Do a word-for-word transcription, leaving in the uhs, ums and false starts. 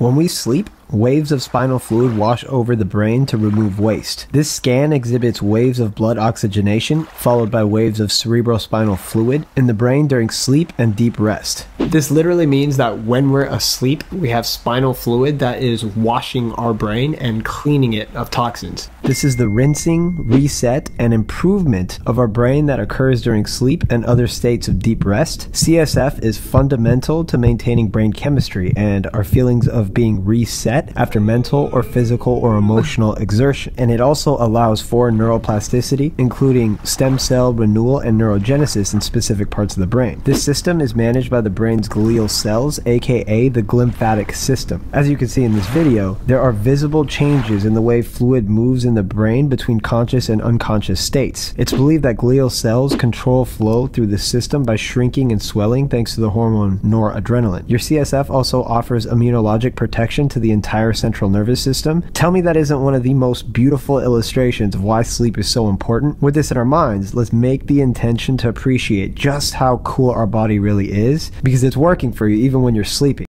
When we sleep, waves of spinal fluid wash over the brain to remove waste. This scan exhibits waves of blood oxygenation, followed by waves of cerebrospinal fluid in the brain during sleep and deep rest. This literally means that when we're asleep, we have spinal fluid that is washing our brain and cleaning it of toxins. This is the rinsing, reset, and improvement of our brain that occurs during sleep and other states of deep rest. C S F is fundamental to maintaining brain chemistry and our feelings of being reset after mental or physical or emotional exertion. And it also allows for neuroplasticity, including stem cell renewal and neurogenesis in specific parts of the brain. This system is managed by the brain's glial cells, aka the glymphatic system. As you can see in this video, there are visible changes in the way fluid moves in the brain between conscious and unconscious states. It's believed that glial cells control flow through the system by shrinking and swelling thanks to the hormone noradrenaline. Your C S F also offers immunologic protection to the entire central nervous system. Tell me that isn't one of the most beautiful illustrations of why sleep is so important. With this in our minds, let's make the intention to appreciate just how cool our body really is, because it's working for you even when you're sleeping.